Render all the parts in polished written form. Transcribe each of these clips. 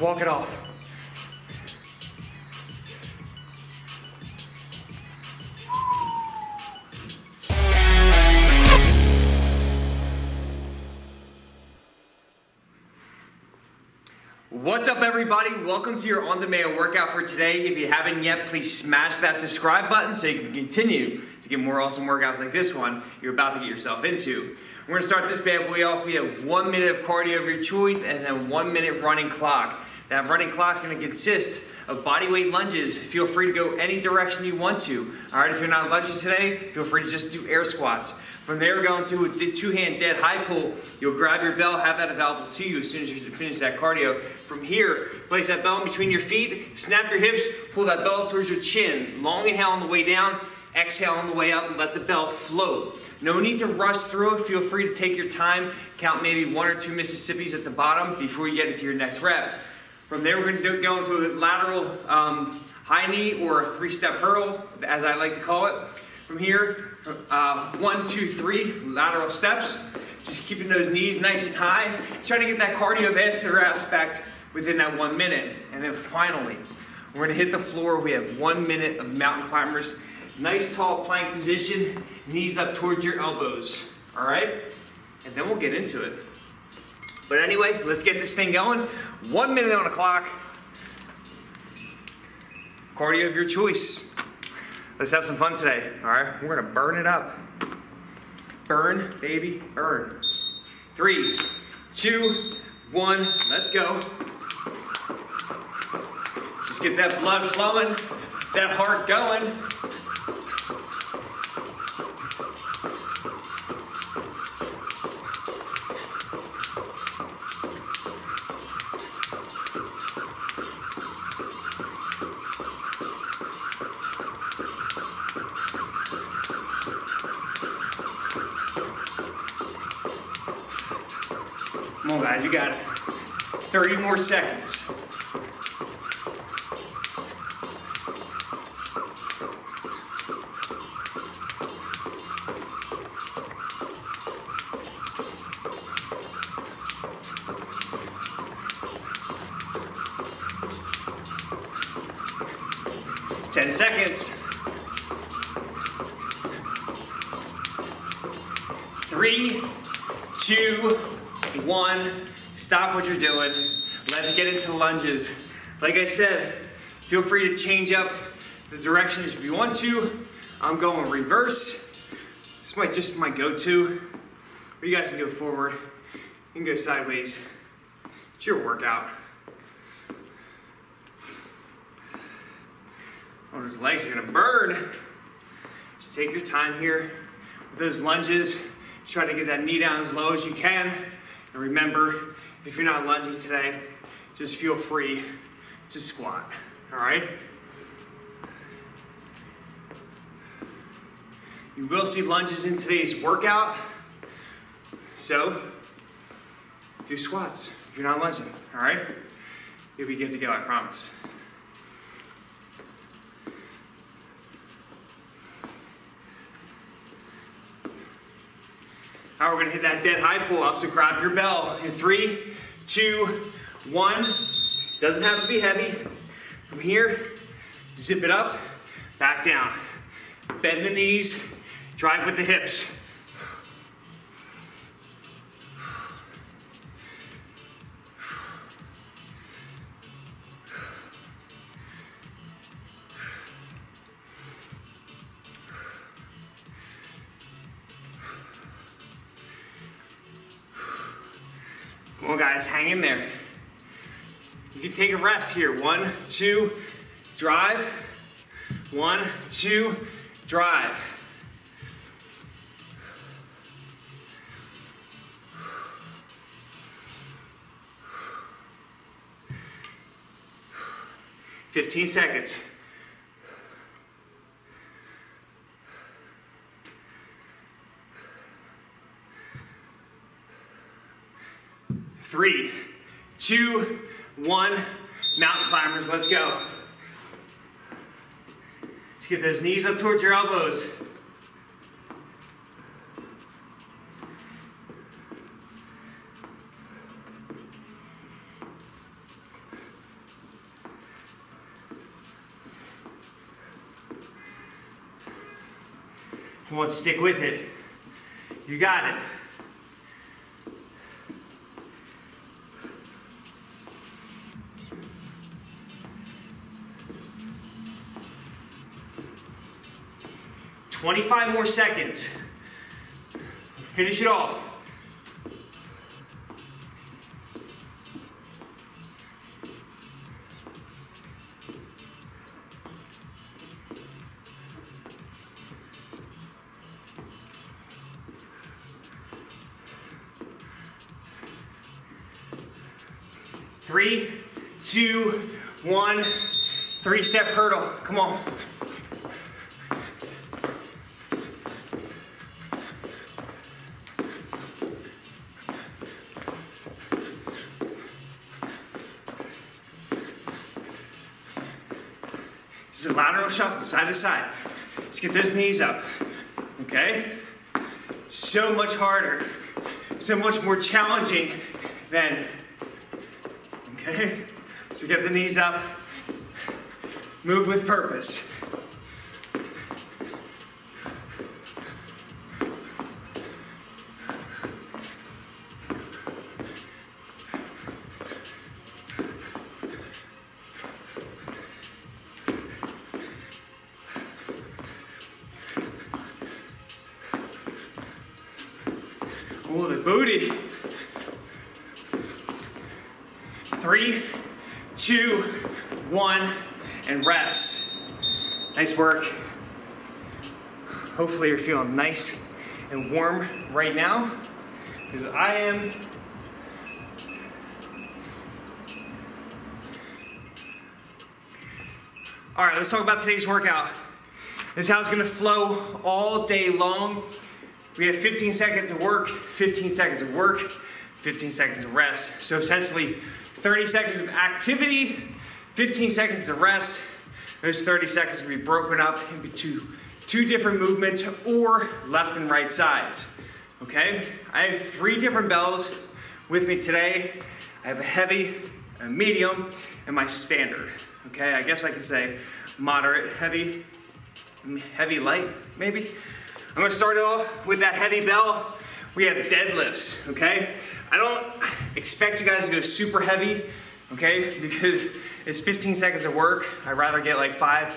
Walk it off. What's up everybody? Welcome to your on-demand workout for today. If you haven't yet, please smash that subscribe button so you can continue to get more awesome workouts like this one you're about to get yourself into. We're gonna start this bad boy off. We have 1 minute of cardio of your choice and then 1 minute running clock. That running clock's gonna consist of bodyweight lunges. Feel free to go any direction you want to. All right, if you're not lunging today, feel free to just do air squats. From there, we're going to a two-hand dead high pull. You'll grab your bell, have that available to you as soon as you finish that cardio. From here, place that bell in between your feet, snap your hips, pull that bell up towards your chin. Long inhale on the way down, exhale on the way up, and let the bell float. No need to rush through it. Feel free to take your time. Count maybe 1 or 2 Mississippis at the bottom before you get into your next rep. From there, we're going to go into a lateral high knee or a 3-step hurdle, as I like to call it. From here, 1, 2, 3 lateral steps. Just keeping those knees nice and high. Trying to get that cardiovascular aspect within that 1 minute. And then finally, we're gonna hit the floor. We have 1 minute of mountain climbers. Nice tall plank position, knees up towards your elbows. All right, and then we'll get into it. But anyway, let's get this thing going. 1 minute on the clock. Cardio of your choice. Let's have some fun today, all right? We're gonna burn it up. Burn, baby, burn. 3, 2, 1, let's go. Just get that blood flowing, that heart going. Come on, guys, you got it. 30 more seconds. Stop what you're doing. Let's get into lunges. Like I said, feel free to change up the directions if you want to. I'm going reverse. This might just be my go-to. But you guys can go forward. You can go sideways. It's your workout. Oh, those legs are gonna burn. Just take your time here with those lunges. Just try to get that knee down as low as you can. And remember, if you're not lunging today, just feel free to squat, all right? You will see lunges in today's workout, so do squats if you're not lunging, all right? You'll be good to go, I promise. All right, we're gonna hit that dead high pull up, so grab your bell in 3, 2, 1. Doesn't have to be heavy. From here, zip it up, back down. Bend the knees, drive with the hips. Well, guys, hang in there. You can take a rest here. 1, 2, drive. 1, 2, drive. $15 seconds. Three, two, one, mountain climbers, let's go. Let's get those knees up towards your elbows. You want to stick with it. You got it. . 25 more seconds. Finish it off. Three, two, one, three-step hurdle. Come on. This is a lateral shuffle, side to side. Just get those knees up, okay? So much harder, so much more challenging than, okay? So get the knees up, move with purpose. Oh, the booty. 3, 2, 1, and rest. Nice work. Hopefully you're feeling nice and warm right now, because I am. All right, let's talk about today's workout. This is how it's gonna flow all day long. We have 15 seconds of work, 15 seconds of work, 15 seconds of rest. So essentially 30 seconds of activity, 15 seconds of rest. Those 30 seconds will be broken up into two different movements or left and right sides, okay? I have 3 different bells with me today. I have a heavy, a medium, and my standard, okay? I guess I could say moderate, heavy, heavy light, maybe? I'm gonna start it off with that heavy bell. We have deadlifts, okay? I don't expect you guys to go super heavy, okay? Because it's 15 seconds of work. I'd rather get like five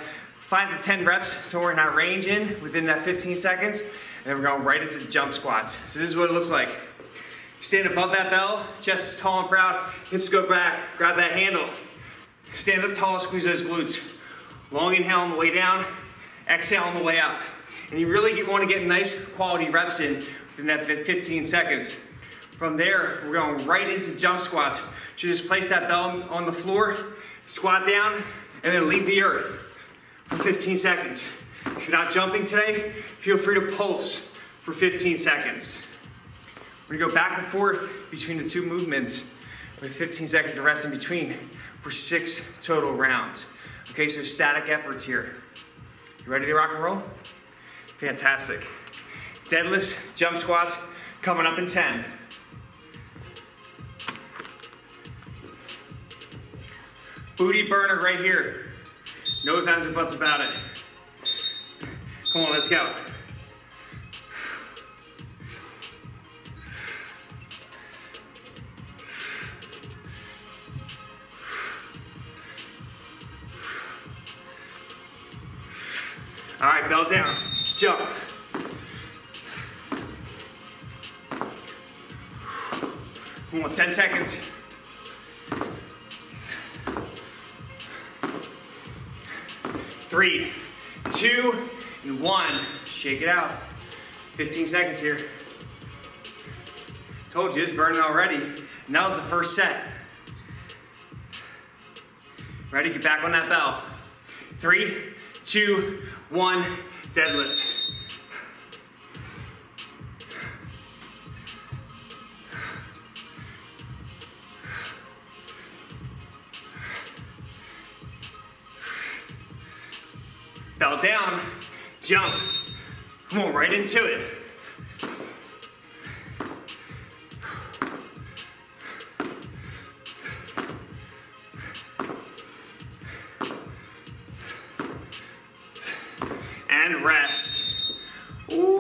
to 10 reps somewhere in that range in within that 15 seconds. And then we're going right into jump squats. So this is what it looks like. You stand above that bell, chest is tall and proud. Hips go back, grab that handle. Stand up tall, squeeze those glutes. Long inhale on the way down, exhale on the way up. And you really want to get nice quality reps in within that 15 seconds. From there, we're going right into jump squats. So just place that bell on the floor, squat down, and then leave the earth for 15 seconds. If you're not jumping today, feel free to pulse for 15 seconds. We're gonna go back and forth between the two movements with 15 seconds of rest in between for 6 total rounds. Okay, so static efforts here. You ready to rock and roll? Fantastic. Deadlifts, jump squats, coming up in 10. Booty burner right here. No ifs, ands, or buts about it. Come on, let's go. All right, belt down. Jump. Come on, 10 seconds. Three, two, and one. Shake it out. 15 seconds here. Told you, it's burning already. Now is the first set. Ready? Get back on that bell. 3, 2, 1. Deadlift. Bell down, jump. Come on, right into it. And rest. Ooh.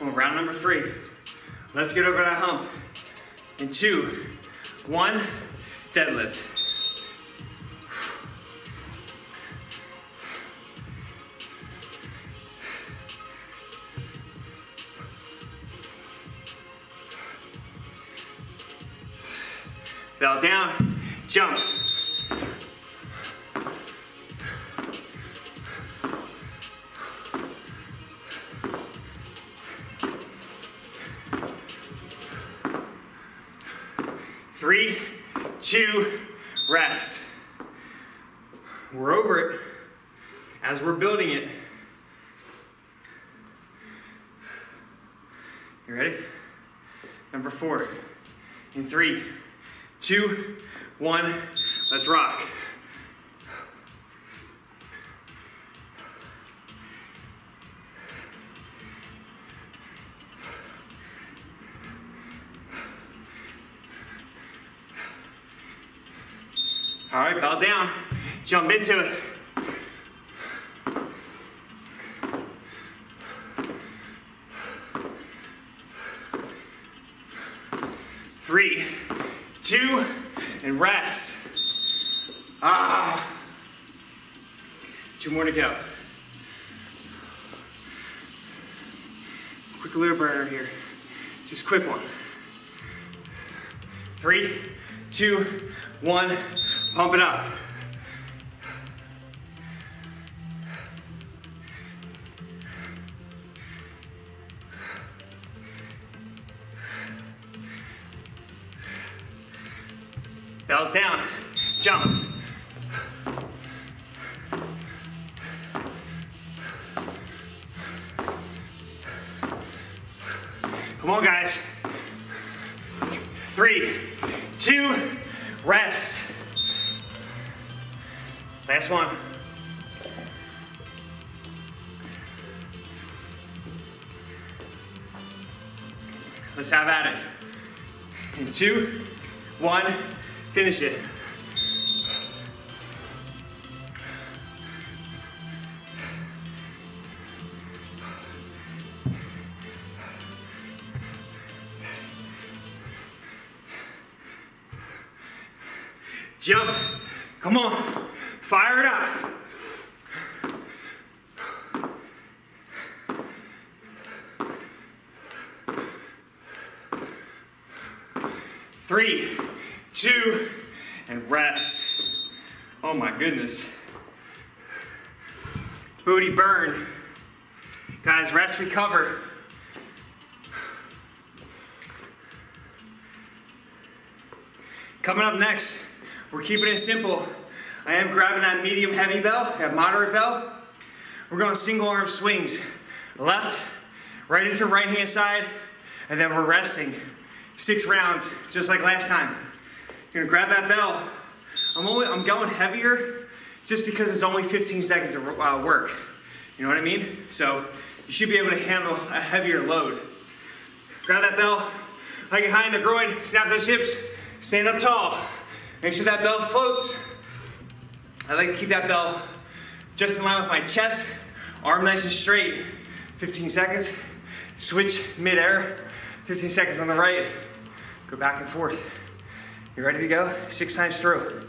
Well, round number 3. Let's get over that hump. In 2, 1, deadlift. Bell down, jump. Three, 2, rest. We're over it as we're building it. You ready? Number 4, in 3, 2, 1, let's rock. All right, bow down, jump into it. Three. 2, and rest. Ah, 2 more to go. Quick little burner here, just quick one. 3, 2, 1, pump it up. Bells down, jump. 3, 2, rest. Last one. Let's have at it. In 2, 1, finish it. Jump. Come on. Fire it up. Three. 2, and rest. Oh my goodness. Booty burn. Guys, rest, recover. Coming up next, we're keeping it simple. I am grabbing that medium heavy bell, that moderate bell. We're going single arm swings. Left, right into right hand side, and then we're resting. 6 rounds, just like last time. You're gonna grab that bell. I'm going heavier just because it's only 15 seconds of work. You know what I mean? So you should be able to handle a heavier load. Grab that bell, hug it high in the groin, snap those hips, stand up tall. Make sure that bell floats. I like to keep that bell just in line with my chest, arm nice and straight. 15 seconds, switch midair. 15 seconds on the right, go back and forth. You ready to go? 6 times through.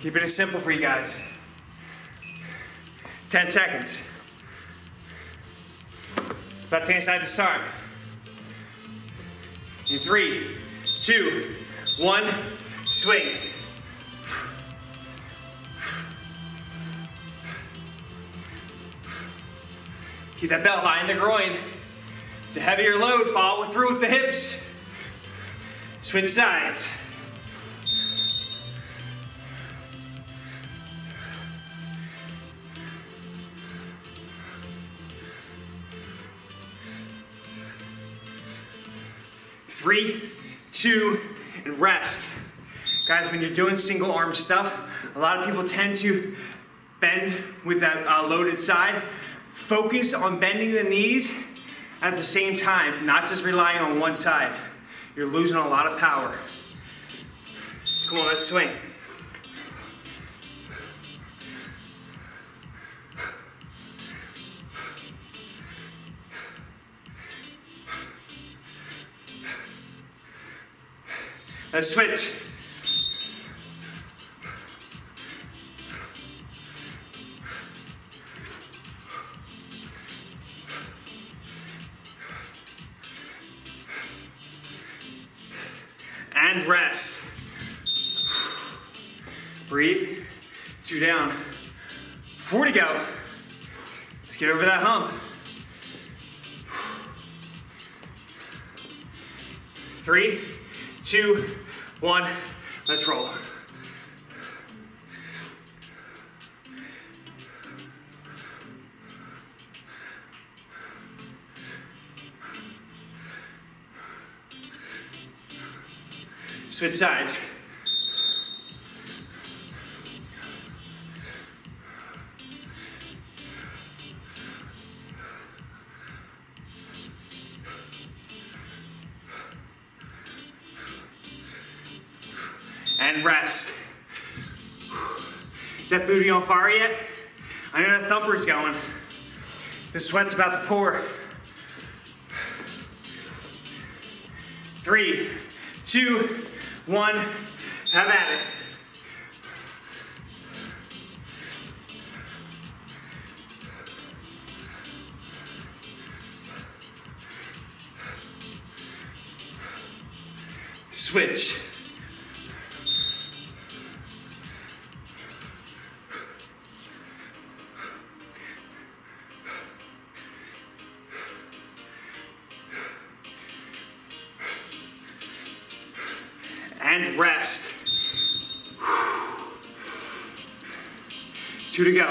Keeping it simple for you guys. 10 seconds. Left hand side to start. In 3, 2, 1, swing. Keep that bell high in the groin. It's a heavier load, follow through with the hips. Switch sides. Three, 2, and rest. Guys, when you're doing single arm stuff, a lot of people tend to bend with that loaded side. Focus on bending the knees at the same time, not just relying on one side. You're losing a lot of power. Come on, let's swing. Let's switch. And rest. Breathe. Two down. 40 go. Let's get over that hump. 3, 2, 1. Let's roll. Switch sides. And rest. Is that booty on fire yet? I know that thumper's going. The sweat's about to pour. 3, 2, 1, have at it. Switch. And rest. 2 to go.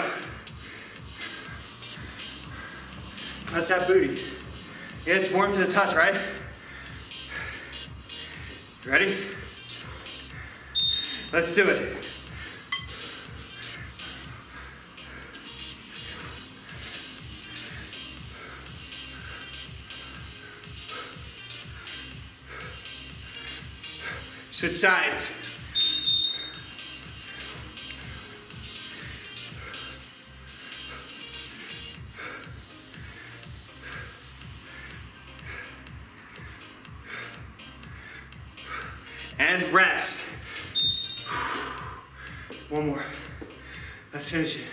Touch that booty. Yeah, it's warm to the touch, right? You ready? Let's do it. Switch sides. And rest. One more. Let's finish it.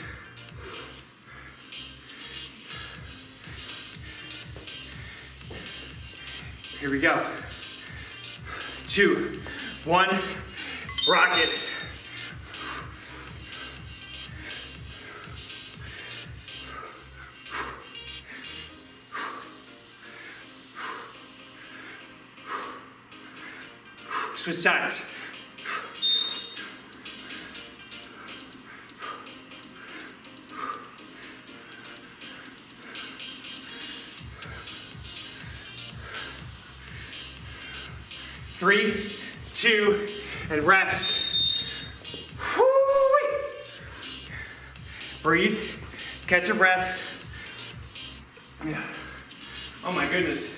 Here we go. 2, 1, rock it. Switch sides. Three, two, and rest. Woo-wee. Breathe, catch your breath. Yeah. Oh my goodness.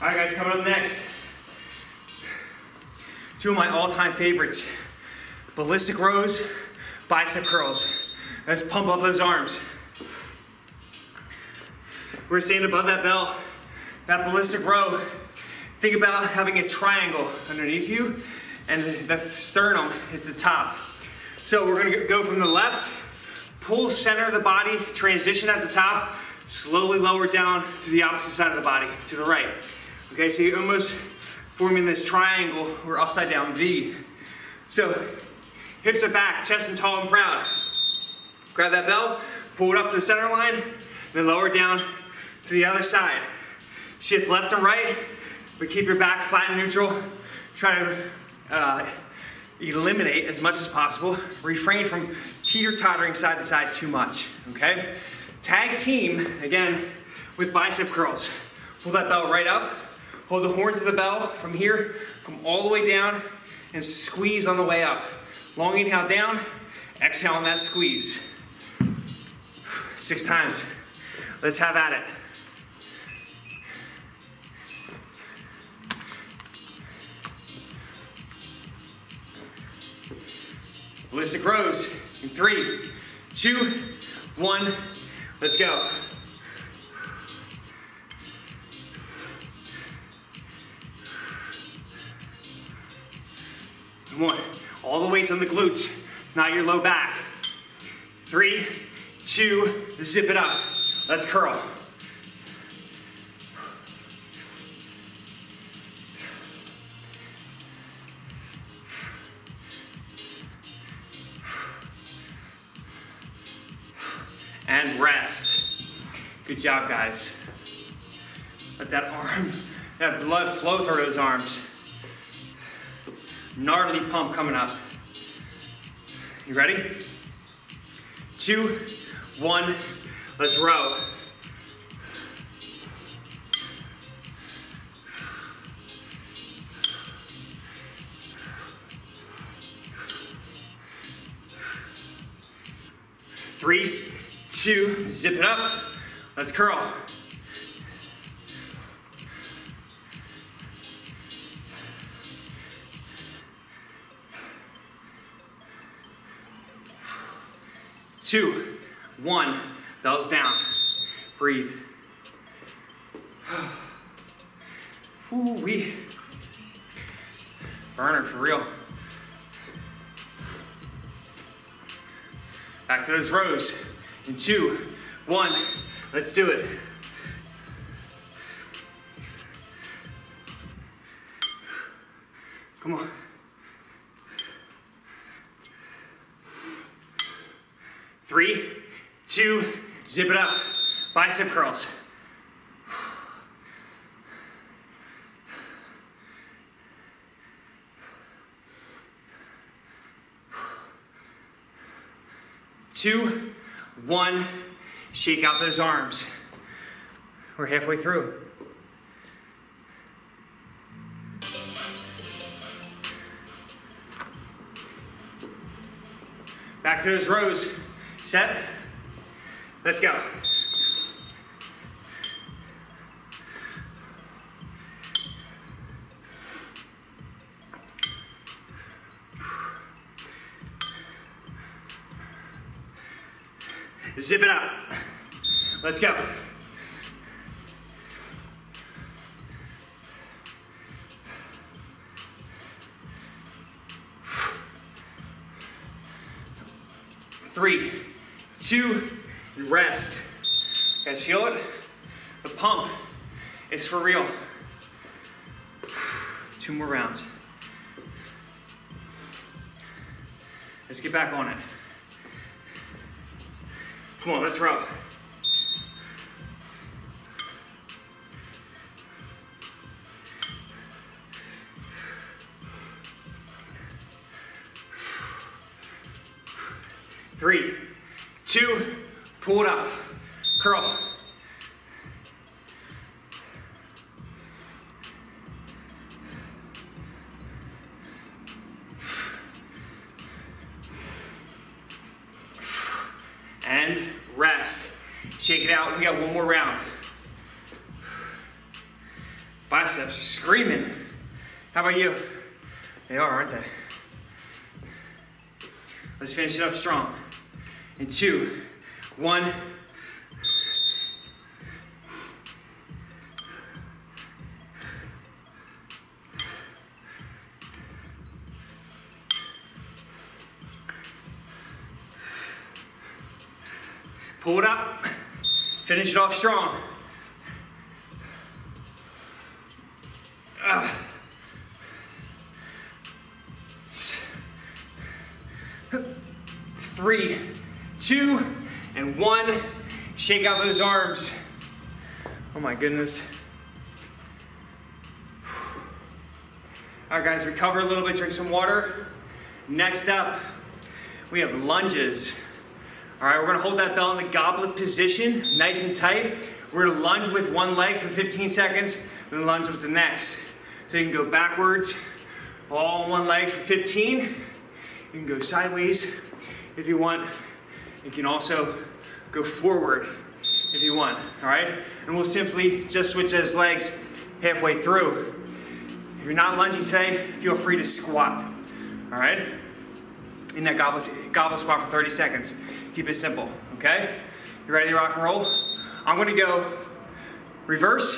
All right guys, coming up next, two of my all-time favorites. Ballistic rows, bicep curls. Let's pump up those arms. We're staying above that bell, that ballistic row. Think about having a triangle underneath you and the sternum is the top. So we're gonna go from the left, pull center of the body, transition at the top, slowly lower down to the opposite side of the body, to the right. Okay, so you're almost forming this triangle or upside down V. So, hips are back, chest and tall and proud. Grab that bell, pull it up to the center line, then lower down to the other side. Shift left and right, but keep your back flat and neutral. Try to eliminate as much as possible. Refrain from teeter-tottering side to side too much, okay? Tag team, again, with bicep curls. Pull that bell right up, hold the horns of the bell from here, come all the way down, and squeeze on the way up. Long inhale down, exhale on that squeeze. 6 times. Let's have at it. Ballistic rows in 3, 2, 1, let's go. Come on, all the weight's on the glutes, not your low back. 3, 2, zip it up. Let's curl. And rest. Good job, guys. Let that arm, that blood flow through those arms. Gnarly pump coming up. You ready? 2, 1, let's row. Three, two, zip it up. Let's curl. Two, one, bells down. Breathe. Ooh-wee. Burner for real. Back to those rows. In 2, 1, let's do it. Come on. Three, two, zip it up. Bicep curls. Two, one, shake out those arms. We're halfway through. Back to those rows. Set. Let's go. Zip it up. Let's go. Three, two, and rest. You guys feel it? The pump is for real. 2 more rounds. Let's get back on it. Come on, let's row. Three, two, pull it up, curl. And rest. Shake it out, we got 1 more round. Biceps are screaming. How about you? They are, aren't they? Let's finish it up strong. In 2, 1. Pull it up. Finish it off strong. Three, two, and one. Shake out those arms. Oh my goodness. All right, guys, recover a little bit, drink some water. Next up, we have lunges. All right, we're gonna hold that bell in the goblet position, nice and tight. We're gonna lunge with one leg for 15 seconds, then lunge with the next. So you can go backwards, all on one leg for 15. You can go sideways if you want. You can also go forward if you want, all right? And we'll simply just switch those legs halfway through. If you're not lunging today, feel free to squat, all right? in that goblet squat for 30 seconds. Keep it simple, okay? You ready to rock and roll? I'm gonna go reverse,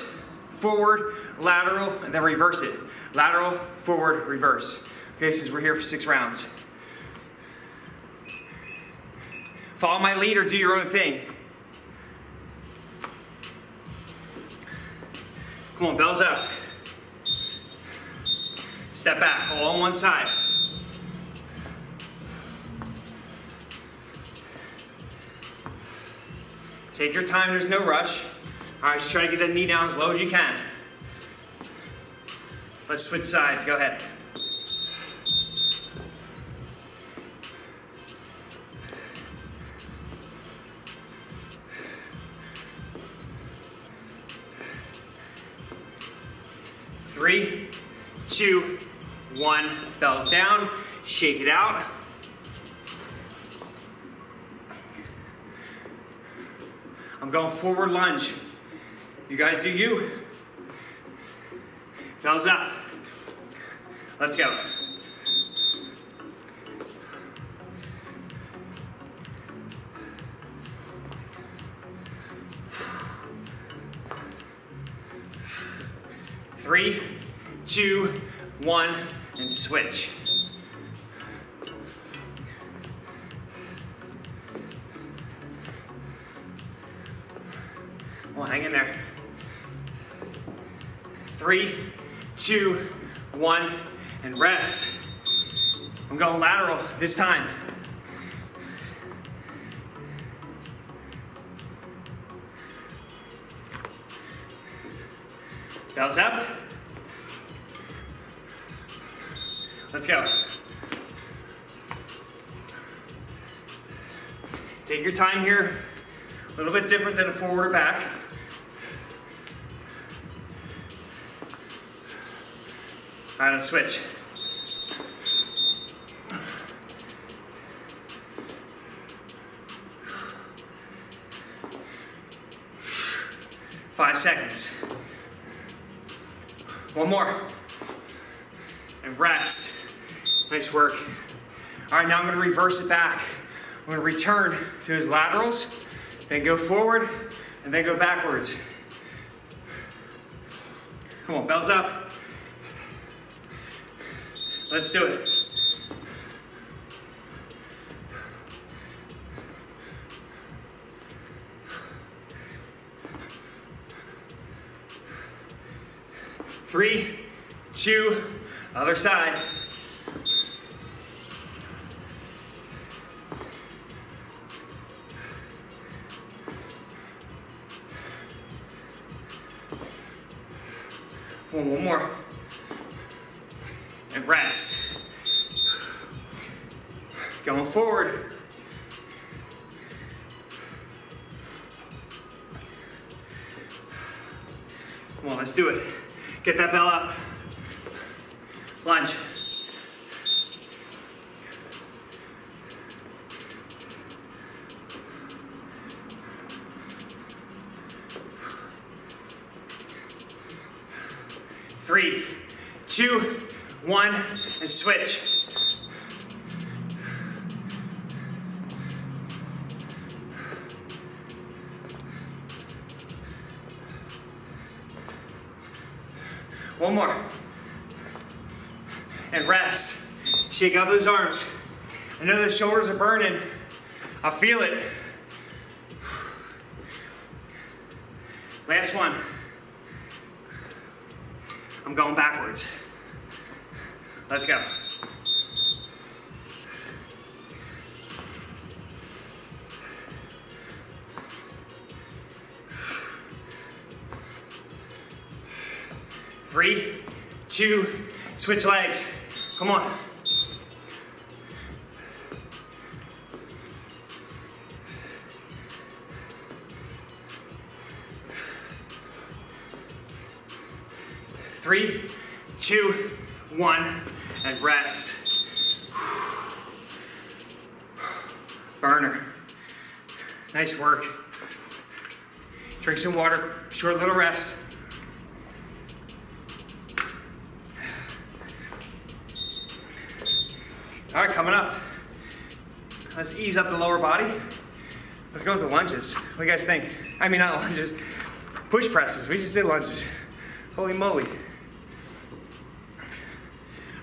forward, lateral, and then reverse it. Lateral, forward, reverse. Okay, so we're here for 6 rounds. Follow my lead or do your own thing. Come on, bells up. Step back, all on one side. Take your time, there's no rush. All right, just try to get that knee down as low as you can. Let's switch sides, go ahead. Three, two, one, bells down, shake it out. I'm going forward lunge. You guys do you. Bells up. Let's go. Three, two, one, and switch. Well, hang in there. 3, 2, 1, and rest. I'm going lateral this time. Bells up. Let's go. Take your time here. A little bit different than a forward or back. All right, let's switch. Five seconds. One more. And rest. Nice work. All right, now I'm gonna reverse it back. I'm gonna return to his laterals, then go forward, and then go backwards. Come on, bells up. Let's do it. Three, two, other side. One more. And rest. Going forward. Come on, let's do it. Get that bell up. Lunge. Three, two, one, and switch. One more. And rest. Shake out those arms. I know the shoulders are burning. I feel it. Last one. I'm going backwards. Let's go. Three, two, switch legs. Come on. Three, two, one, and rest. Burner. Nice work. Drink some water, short little rest. All right, coming up, Let's ease up the lower body. Let's go with the lunges. What do you guys think? I mean, not lunges, push presses. We just did lunges. Holy moly.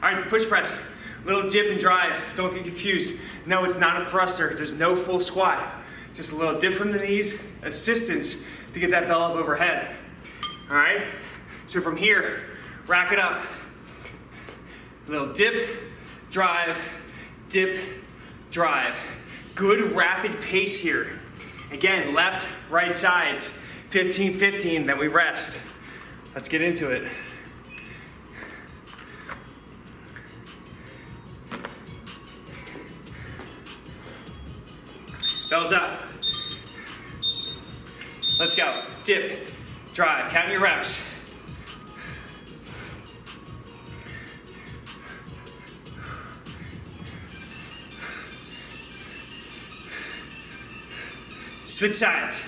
All right, push press. Little dip and drive. Don't get confused. No, it's not a thruster. There's no full squat. Just a little dip from the knees, assistance to get that bell up overhead. All right, so from here, rack it up. A little dip, drive, dip, drive. Good rapid pace here. Again, left, right sides, 15-15, then we rest. Let's get into it. Bells up. Let's go. Dip, drive, count your reps. Switch sides.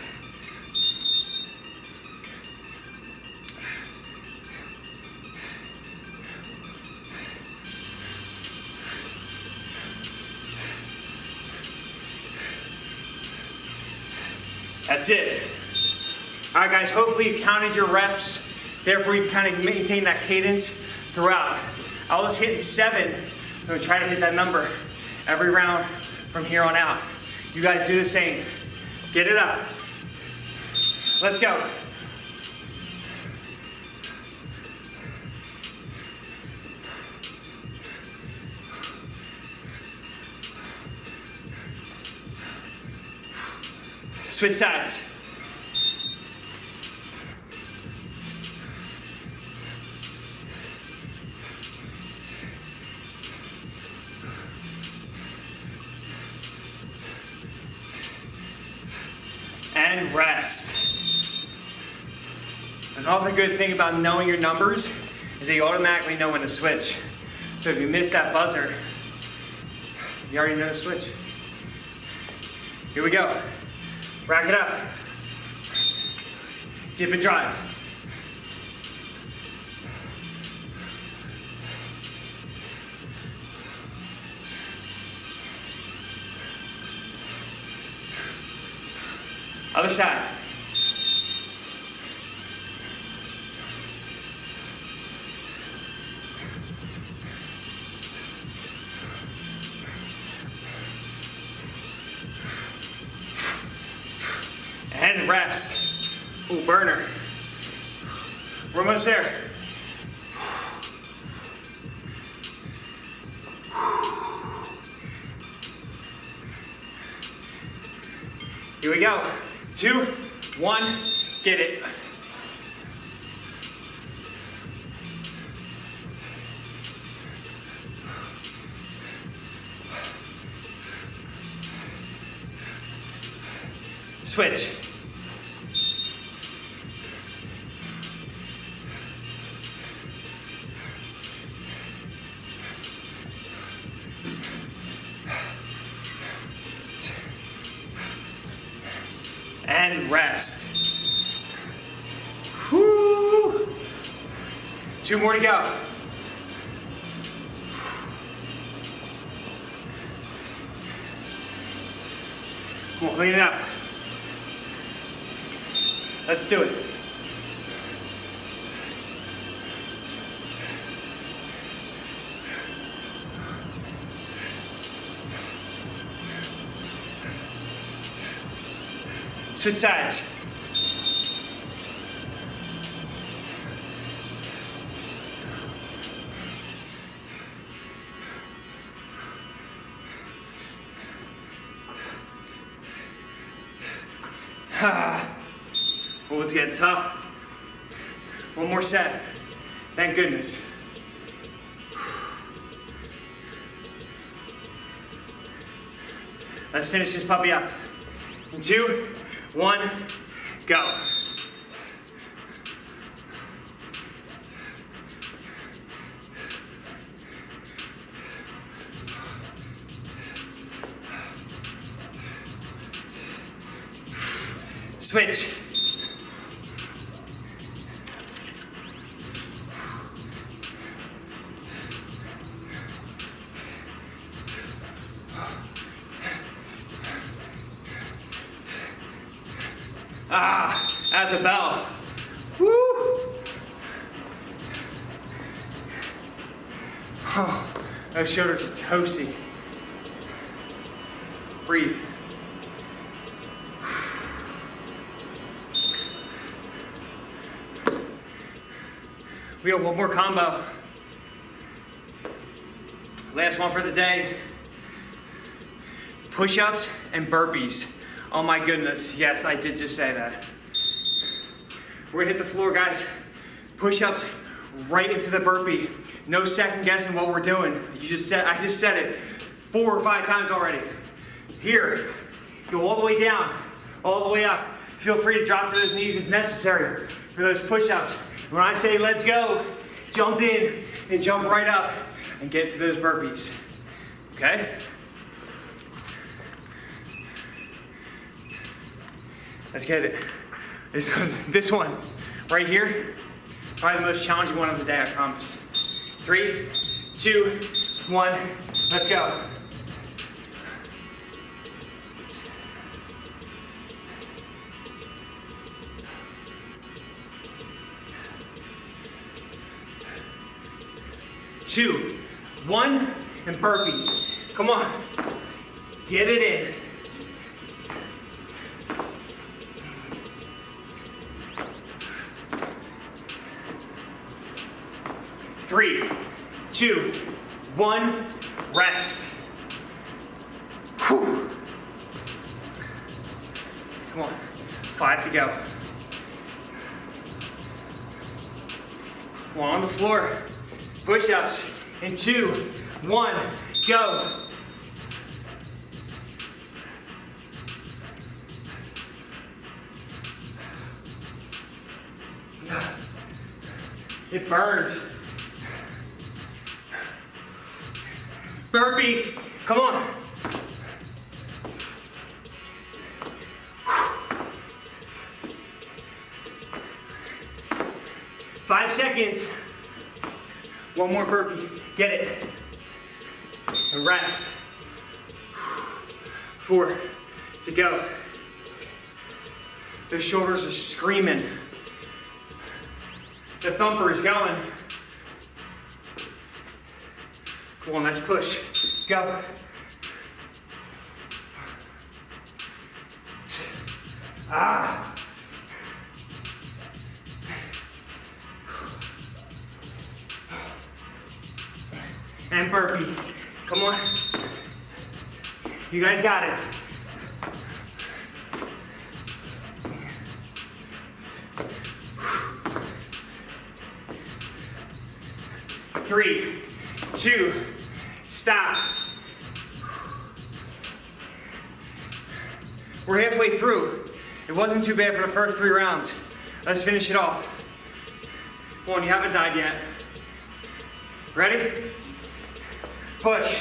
That's it. All right, guys, hopefully you counted your reps. Therefore, you kind of maintain that cadence throughout. I was hitting 7. I'm gonna try to hit that number every round from here on out. You guys do the same. Get it up. Let's go. Switch sides. And rest. Another good thing about knowing your numbers is that you automatically know when to switch. So if you miss that buzzer, you already know to switch. Here we go. Rack it up. Dip and drive. Other side. And rest. Ooh, burner. We're almost there. Here we go. 2, 1, get it. Switch. And rest. Woo. 2 more to go. Come on, clean it up. Let's do it. Switch sides. Oh, it's getting tough. One more set. Thank goodness. Let's finish this puppy up. 2, 1, go. Switch. at the bell. Woo! Oh, those shoulders are toasty. Breathe. We have one more combo. Last one for the day. Push-ups and burpees. Oh my goodness, yes, I did just say that. We're gonna hit the floor, guys. Push-ups right into the burpee. No second guessing what we're doing. I just said it 4 or 5 times already. Here, go all the way down, all the way up. Feel free to drop to those knees if necessary for those push-ups. When I say let's go, jump in and jump right up and get to those burpees, okay? Let's get it. This one right here, probably the most challenging one of the day, I promise. 3, 2, 1, let's go. Two, one, and burpee. Come on, get it in. Three, two, one, rest. Whew. Come on, 5 to go. One on the floor. Push-ups in 2, 1, go. It burns. Burpee, come on. Five seconds. One more burpee, get it, and rest. 4 to go. The shoulders are screaming. The thumper is going. Come on, let's push, go. 30. Come on. You guys got it. Three, two, stop. We're halfway through. It wasn't too bad for the first 3 rounds. Let's finish it off. Come on, you haven't died yet. Ready? Push.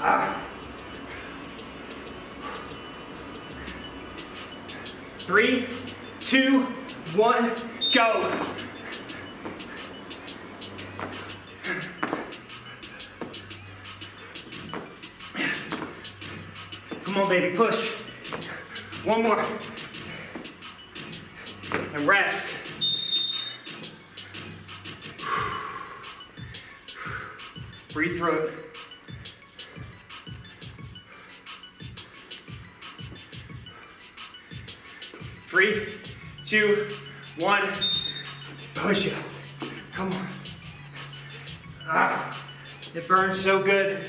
Ah. 3, 2, 1, go. Come on, baby, push. One more. And rest. Breathe through it. Three, two, one. Push up. Come on. Ah, it burns so good.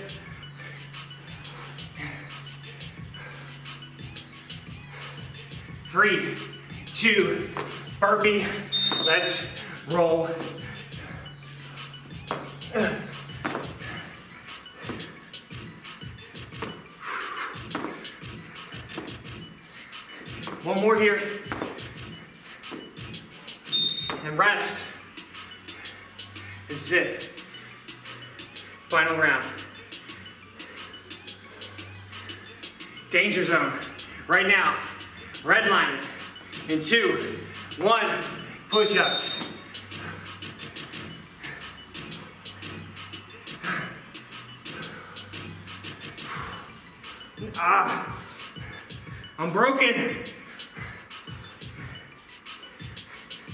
Three, two, burpee, let's roll. One more here. And rest. This is it. Final round. Danger zone. Right now. Red line. In 2, 1, push-ups. Ah, I'm broken.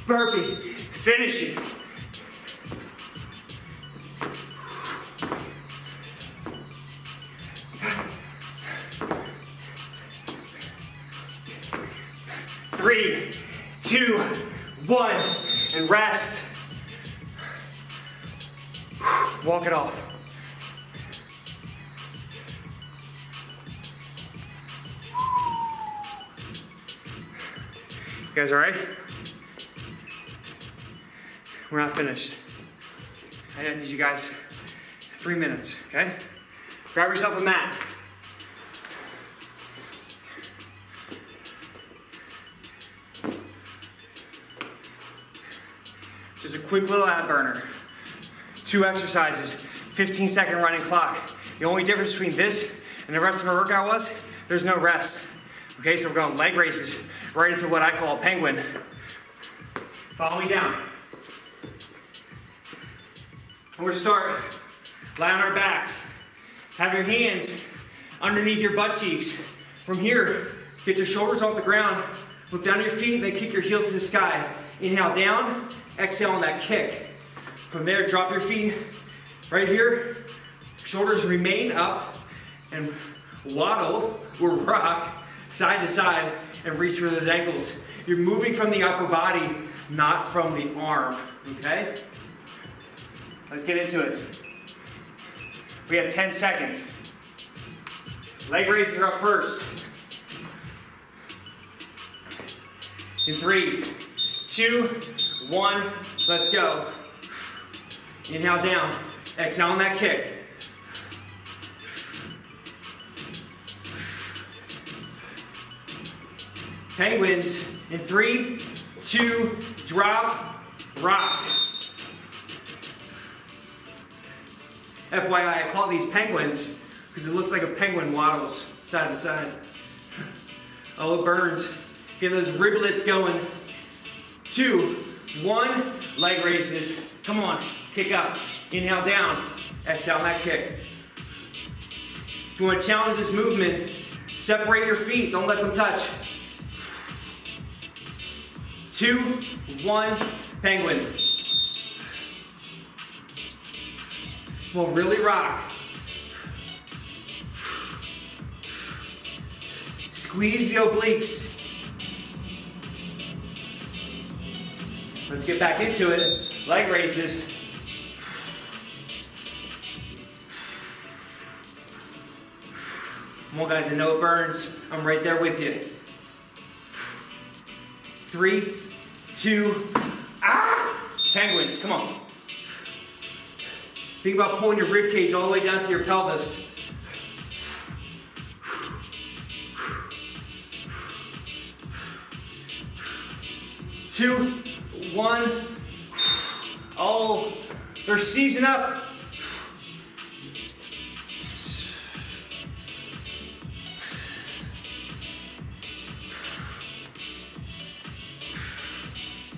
Burpee, finish it. Three, two, one, and rest. Walk it off. You guys all right? We're not finished. I need you guys 3 minutes, okay? Grab yourself a mat. Just a quick little ab burner. 2 exercises, 15-second running clock. The only difference between this and the rest of our workout was there's no rest. Okay, so we're going leg raises right into what I call a penguin. Follow me down. We're gonna start, lie on our backs. Have your hands underneath your butt cheeks. From here, get your shoulders off the ground, look down at your feet, and then kick your heels to the sky. Inhale down, exhale on that kick. From there, drop your feet right here. Shoulders remain up and waddle or rock side to side and reach for those ankles. You're moving from the upper body, not from the arm, okay? Let's get into it. We have 10 seconds. Leg raises are up first. In 3, 2, 1, let's go. Inhale down, exhale on that kick. Penguins in 3, 2, drop, rock. FYI, I call these penguins because it looks like a penguin waddles side to side. Oh, it burns. Get those riblets going. 2, 1, leg raises. Come on. Kick up, inhale down, exhale that kick. If you want to challenge this movement, separate your feet, don't let them touch. 2, 1, penguin. We'll really rock. Squeeze the obliques. Let's get back into it, leg raises. Come on guys, I know it burns. I'm right there with you. 3, 2, penguins, come on. Think about pulling your ribcage all the way down to your pelvis. Two, one. Oh, they're seizing up.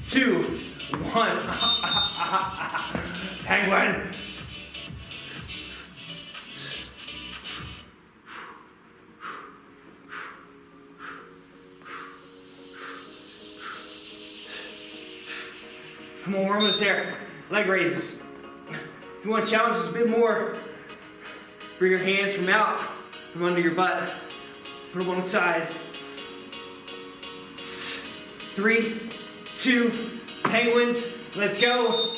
2, 1, penguin. 1 more almost there. Leg raises. If you want to challenge this a bit more, bring your hands from out, from under your butt. Put them on the side. 3, 2, penguins, let's go.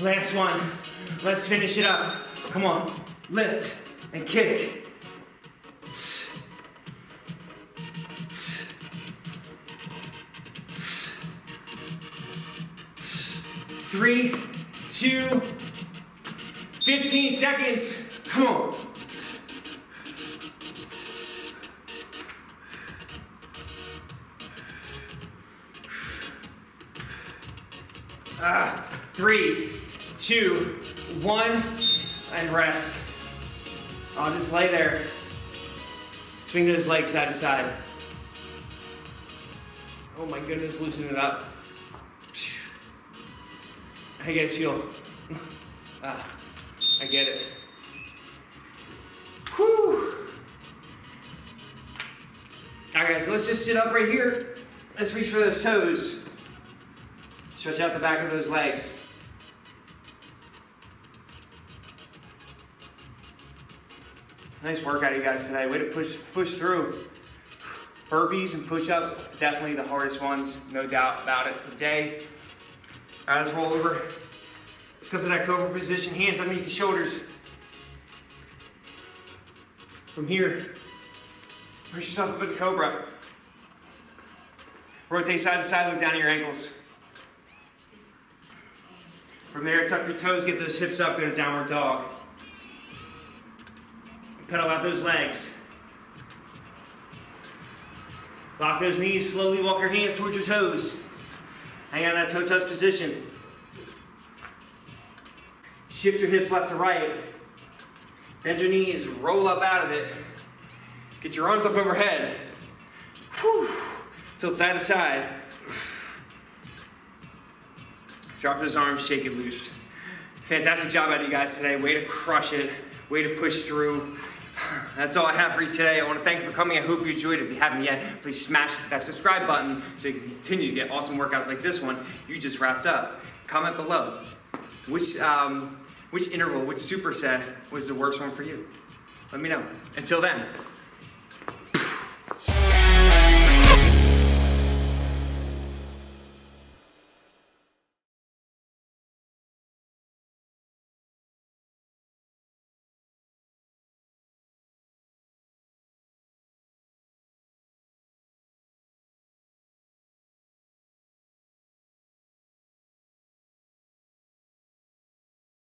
Last one. Let's finish it up. Come on. Lift and kick. 3, 2, 15 seconds. Come on. Ah, 3, 2, 1, and rest. I'll just lay there. Swing those legs side to side. Oh my goodness, loosen it up. How you guys feel? I get it. Whew. All right, guys, let's just sit up right here. Let's reach for those toes. Stretch out the back of those legs. Nice workout, you guys, today. Way to push through. Burpees and push-ups, definitely the hardest ones, no doubt about it today. All right, let's roll over. Let's go to that cobra position, hands underneath the shoulders. From here, push yourself up into cobra. Rotate side to side, look down at your ankles. From there, tuck your toes, get those hips up in a downward dog. Pedal out those legs. Lock those knees, slowly walk your hands towards your toes. Hang on that toe touch position. Shift your hips left to right. Bend your knees, roll up out of it. Get your arms up overhead. Whew. Tilt side to side. Drop those arms, shake it loose. Fantastic job out of you guys today. Way to crush it. Way to push through. That's all I have for you today. I want to thank you for coming. I hope you enjoyed it. If you haven't yet, please smash that subscribe button so you can continue to get awesome workouts like this one you just wrapped up. Comment below which interval, which superset was the worst one for you. Let me know. Until then.